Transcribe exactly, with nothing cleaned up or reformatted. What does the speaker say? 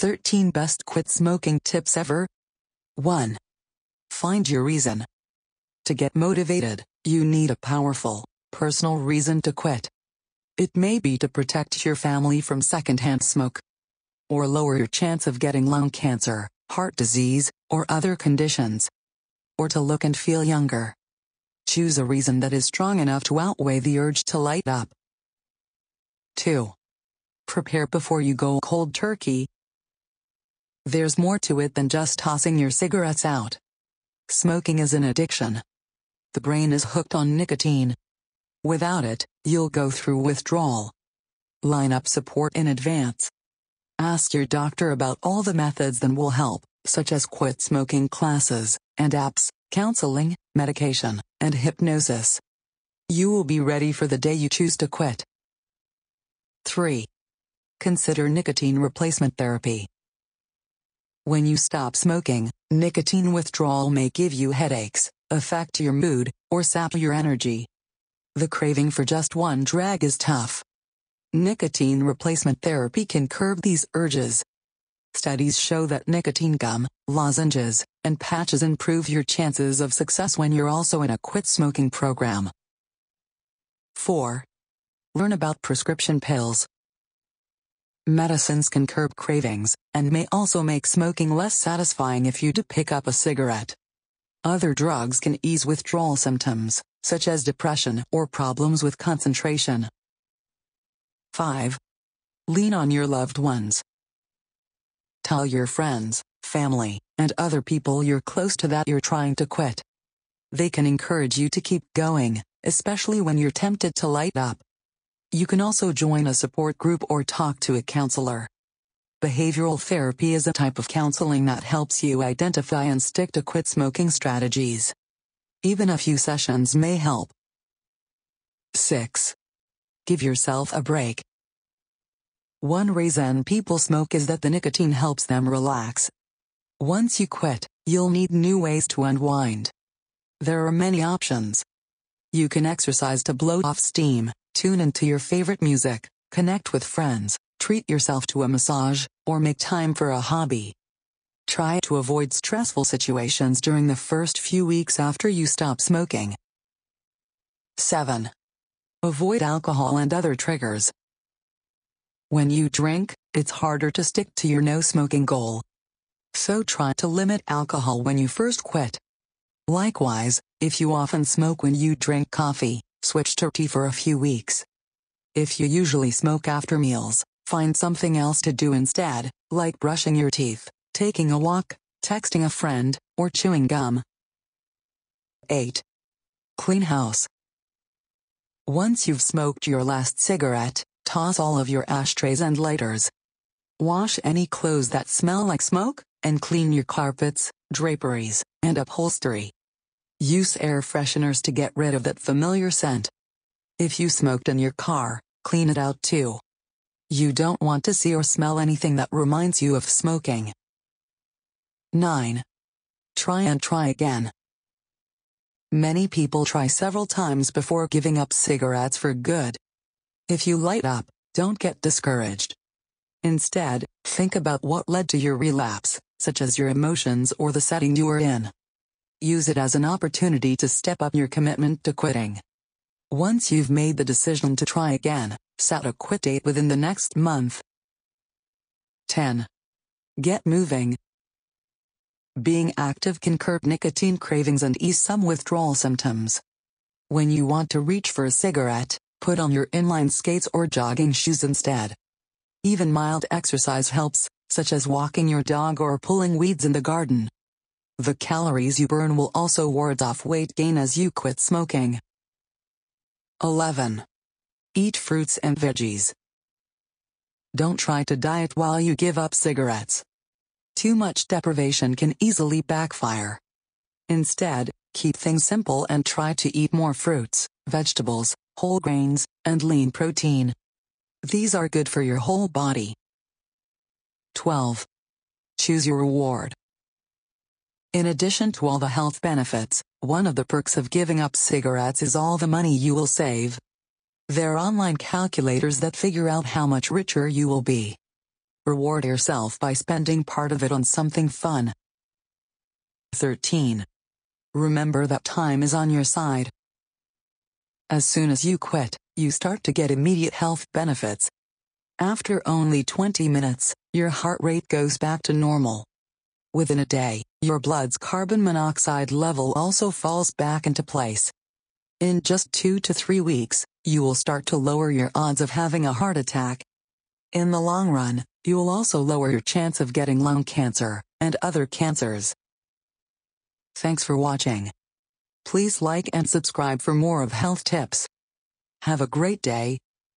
thirteen Best Quit Smoking Tips Ever. one. Find your reason. To get motivated, you need a powerful, personal reason to quit. It may be to protect your family from secondhand smoke, or lower your chance of getting lung cancer, heart disease, or other conditions, or to look and feel younger. Choose a reason that is strong enough to outweigh the urge to light up. two. Prepare before you go cold turkey. There's more to it than just tossing your cigarettes out. Smoking is an addiction. The brain is hooked on nicotine. Without it, you'll go through withdrawal. Line up support in advance. Ask your doctor about all the methods that will help, such as quit smoking classes and apps, counseling, medication, and hypnosis. You will be ready for the day you choose to quit. three. Consider nicotine replacement therapy. When you stop smoking, nicotine withdrawal may give you headaches, affect your mood, or sap your energy. The craving for just one drag is tough. Nicotine replacement therapy can curb these urges. Studies show that nicotine gum, lozenges, and patches improve your chances of success when you're also in a quit smoking program. four. Learn about prescription pills. Medicines can curb cravings, and may also make smoking less satisfying if you do pick up a cigarette. Other drugs can ease withdrawal symptoms, such as depression or problems with concentration. five. Lean on your loved ones. Tell your friends, family, and other people you're close to that you're trying to quit. They can encourage you to keep going, especially when you're tempted to light up. You can also join a support group or talk to a counselor. Behavioral therapy is a type of counseling that helps you identify and stick to quit smoking strategies. Even a few sessions may help. six. Give yourself a break. One reason people smoke is that the nicotine helps them relax. Once you quit, you'll need new ways to unwind. There are many options. You can exercise to blow off steam, tune into your favorite music, connect with friends, treat yourself to a massage, or make time for a hobby. Try to avoid stressful situations during the first few weeks after you stop smoking. seven. Avoid alcohol and other triggers. When you drink, it's harder to stick to your no-smoking goal. So try to limit alcohol when you first quit. Likewise, if you often smoke when you drink coffee, switch to tea for a few weeks. If you usually smoke after meals, find something else to do instead, like brushing your teeth, taking a walk, texting a friend, or chewing gum. eight. Clean house. Once you've smoked your last cigarette, toss all of your ashtrays and lighters. Wash any clothes that smell like smoke, and clean your carpets, draperies, and upholstery. Use air fresheners to get rid of that familiar scent. If you smoked in your car, clean it out too. You don't want to see or smell anything that reminds you of smoking. nine. Try and try again. Many people try several times before giving up cigarettes for good. If you light up, don't get discouraged. Instead, think about what led to your relapse, such as your emotions or the setting you were in. Use it as an opportunity to step up your commitment to quitting. Once you've made the decision to try again, set a quit date within the next month. ten. Get moving. Being active can curb nicotine cravings and ease some withdrawal symptoms. When you want to reach for a cigarette, put on your inline skates or jogging shoes instead. Even mild exercise helps, such as walking your dog or pulling weeds in the garden. The calories you burn will also ward off weight gain as you quit smoking. eleven. Eat fruits and veggies. Don't try to diet while you give up cigarettes. Too much deprivation can easily backfire. Instead, keep things simple and try to eat more fruits, vegetables, whole grains, and lean protein. These are good for your whole body. twelve. Choose your reward. In addition to all the health benefits, one of the perks of giving up cigarettes is all the money you will save. There are online calculators that figure out how much richer you will be. Reward yourself by spending part of it on something fun. thirteen. Remember that time is on your side. As soon as you quit, you start to get immediate health benefits. After only twenty minutes, your heart rate goes back to normal. Within a day, your blood's carbon monoxide level also falls back into place. In just two to three weeks, you will start to lower your odds of having a heart attack. In the long run, you will also lower your chance of getting lung cancer and other cancers. Thanks for watching. Please like and subscribe for more of health tips. Have a great day.